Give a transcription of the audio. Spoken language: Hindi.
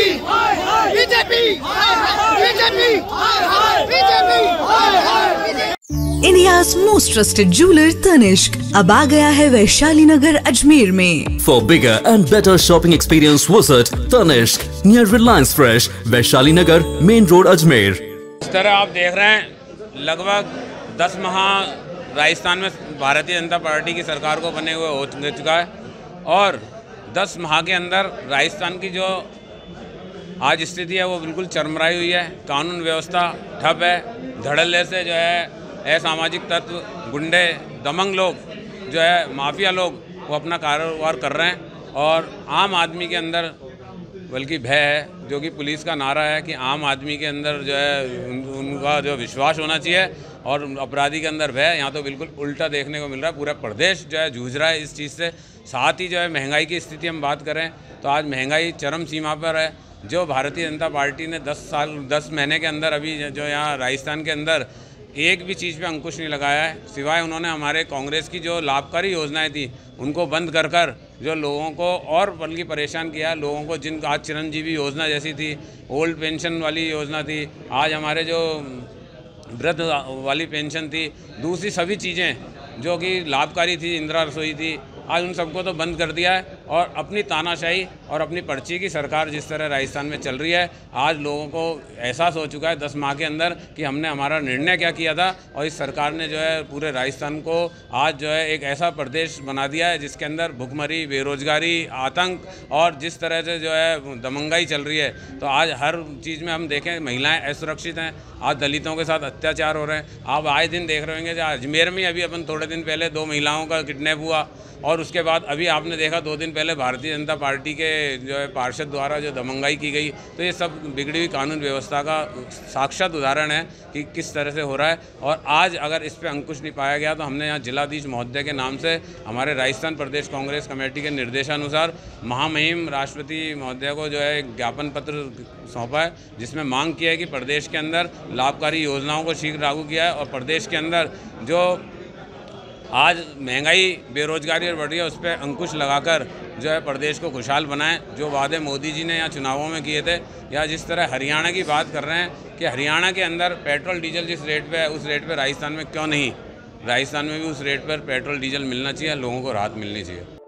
BJP. India's most trusted jeweller Tanishq अब आ गया है वैशाली नगर अजमेर में। For bigger and better shopping experience visit Tanishq near Reliance fresh Vaishali Nagar main road Ajmer. इस तरह आप देख रहे हैं लगभग 10 माह राजस्थान में भारतीय जनता पार्टी की सरकार को बने हुए हो चुका है और 10 माह के अंदर राजस्थान की जो आज स्थिति है वो बिल्कुल चरमराई हुई है। कानून व्यवस्था ठप है, धड़ल्ले से जो है असामाजिक तत्व, गुंडे, दमंग लोग जो है, माफिया लोग वो अपना कारोबार कर रहे हैं और आम आदमी के अंदर बल्कि भय है, जो कि पुलिस का नारा है कि आम आदमी के अंदर जो है उनका जो विश्वास होना चाहिए और अपराधी के अंदर भय, यहाँ तो बिल्कुल उल्टा देखने को मिल रहा है। पूरा प्रदेश जो है जूझ रहा है इस चीज़ से। साथ ही जो है महंगाई की स्थिति हम बात करें तो आज महंगाई चरम सीमा पर है, जो भारतीय जनता पार्टी ने 10 महीने के अंदर अभी जो यहाँ राजस्थान के अंदर एक भी चीज़ पे अंकुश नहीं लगाया है, सिवाय उन्होंने हमारे कांग्रेस की जो लाभकारी योजनाएं थी उनको बंद कर कर जो लोगों को और बल्कि परेशान किया। लोगों को जिन आज चिरंजीवी योजना जैसी थी, ओल्ड पेंशन वाली योजना थी, आज हमारे जो वृद्ध वाली पेंशन थी, दूसरी सभी चीज़ें जो कि लाभकारी थी, इंदिरा रसोई थी, आज उन सबको तो बंद कर दिया है और अपनी तानाशाही और अपनी पर्ची की सरकार जिस तरह राजस्थान में चल रही है, आज लोगों को एहसास हो चुका है 10 माह के अंदर कि हमने हमारा निर्णय क्या किया था और इस सरकार ने जो है पूरे राजस्थान को आज जो है एक ऐसा प्रदेश बना दिया है जिसके अंदर भुखमरी, बेरोजगारी, आतंक और जिस तरह से जो है दमंगाई चल रही है। तो आज हर चीज़ में हम देखें महिलाएँ असुरक्षित हैं, आज दलितों के साथ अत्याचार हो रहे हैं। आप आए दिन देख रहे होंगे अजमेर में अभी अपन थोड़े दिन पहले 2 महिलाओं का किडनैप हुआ और उसके बाद अभी आपने देखा 2 दिन पहले भारतीय जनता पार्टी के जो है पार्षद द्वारा जो दमंगाई की गई। तो ये सब बिगड़ी हुई कानून व्यवस्था का साक्षात उदाहरण है कि किस तरह से हो रहा है। और आज अगर इस पर अंकुश नहीं पाया गया तो हमने यहाँ जिलाधीश महोदय के नाम से हमारे राजस्थान प्रदेश कांग्रेस कमेटी के निर्देशानुसार महामहिम राष्ट्रपति महोदय को जो है एक ज्ञापन पत्र सौंपा है जिसमें मांग की है कि प्रदेश के अंदर लाभकारी योजनाओं को शीघ्र लागू किया है और प्रदेश के अंदर जो आज महंगाई, बेरोजगारी और बढ़ी है उस पर अंकुश लगाकर जो है प्रदेश को खुशहाल बनाएं। जो वादे मोदी जी ने यहाँ चुनावों में किए थे, या जिस तरह हरियाणा की बात कर रहे हैं कि हरियाणा के अंदर पेट्रोल डीजल जिस रेट पे है उस रेट पे राजस्थान में क्यों नहीं, राजस्थान में भी उस रेट पर पेट्रोल डीजल मिलना चाहिए, लोगों को राहत मिलनी चाहिए।